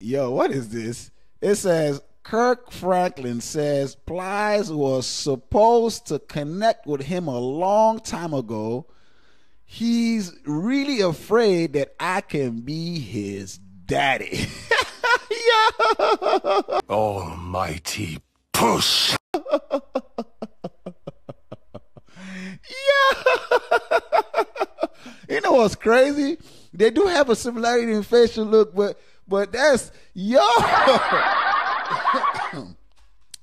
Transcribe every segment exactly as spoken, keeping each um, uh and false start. Yo, what is this? It says, Kirk Franklin says Plies was supposed to connect with him a long time ago. He's really afraid that I can be his daddy. Yo! Almighty push. Yeah. You know what's crazy? They do have a similarity in facial look, but but that's yo.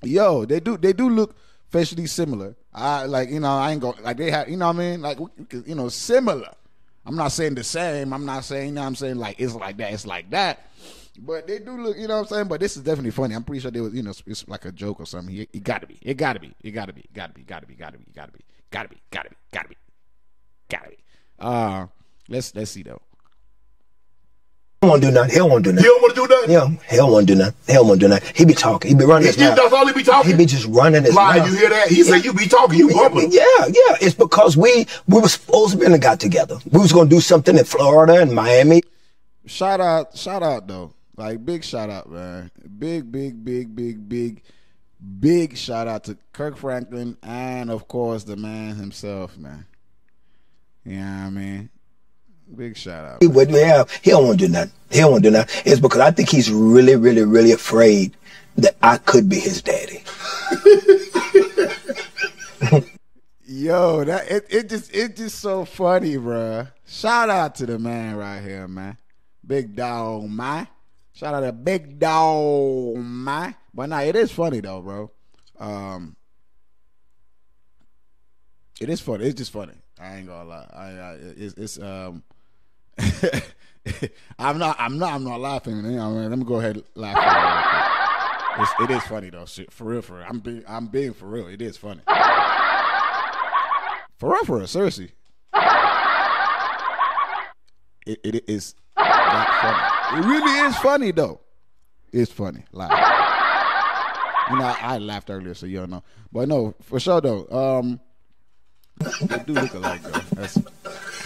Yo, they do they do look facially similar. I like, you know, I ain't gonna like they have, you know what I mean? Like, you know, similar. I'm not saying the same. I'm not saying, you know what I'm saying, like it's like that, it's like that. But they do look, you know what I'm saying? But this is definitely funny. I'm pretty sure they was, you know, it's like a joke or something. It gotta be. It gotta be. It gotta be. Gotta be. Gotta be. Gotta be. Gotta be. Gotta be. Gotta be. Gotta be. Gotta be. Uh let's let's see though. He won't do nothing. He won't do nothing. He don't want to do nothing. Yeah, he don't want to do nothing. He don't want to do nothing. He be talking. He be running his mouth. That's all he be talking. He be just running his mouth. Lie, you hear that? He said you be talking. You bumping. Yeah, yeah. It's because we we were supposed to be in a got together. We was gonna do something in Florida and Miami. Shout out, shout out though. Like, big shout out, man. Big, big, big, big, big, big shout out to Kirk Franklin and of course the man himself, man. You know what I mean? Big shout out. He wouldn't have. He don't want to do nothing. He don't want to do nothing. It's because I think he's really, really, really afraid that I could be his daddy. Yo, that it, it just it just so funny, bruh. Shout out to the man right here, man. Big dog, man. Shout out to Big Dog, man. But nah, it is funny though, bro. Um, it is funny. It's just funny. I ain't gonna lie. I, I it's, it's um. I'm not. I'm not. I'm not laughing. You know, man, let me go ahead and laugh. It's, it is funny though. Shit, for real. For real. I'm being. I'm being for real. It is funny. For real. For real. Seriously. It, it is not funny. It really is funny though. It's funny. Like, you know, I, I laughed earlier, so you don't know. But no, for sure though. Um. They do look alike though. That's a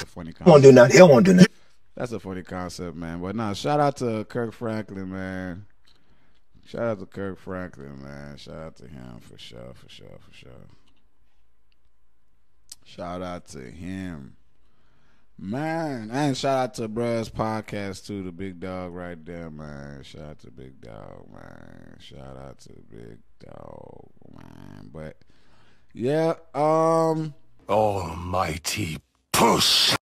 funny concept. Won't do nothing. He won't do nothing. That's a funny concept, man. But nah, shout out to Kirk Franklin, man. Shout out to Kirk Franklin, man. Shout out to him for sure, for sure, for sure. Shout out to him, man. And shout out to Bruh's Podcast too, the big dog right there, man. Shout out to Big Dog, man. Shout out to Big Dog, man. But yeah, um. Almighty push.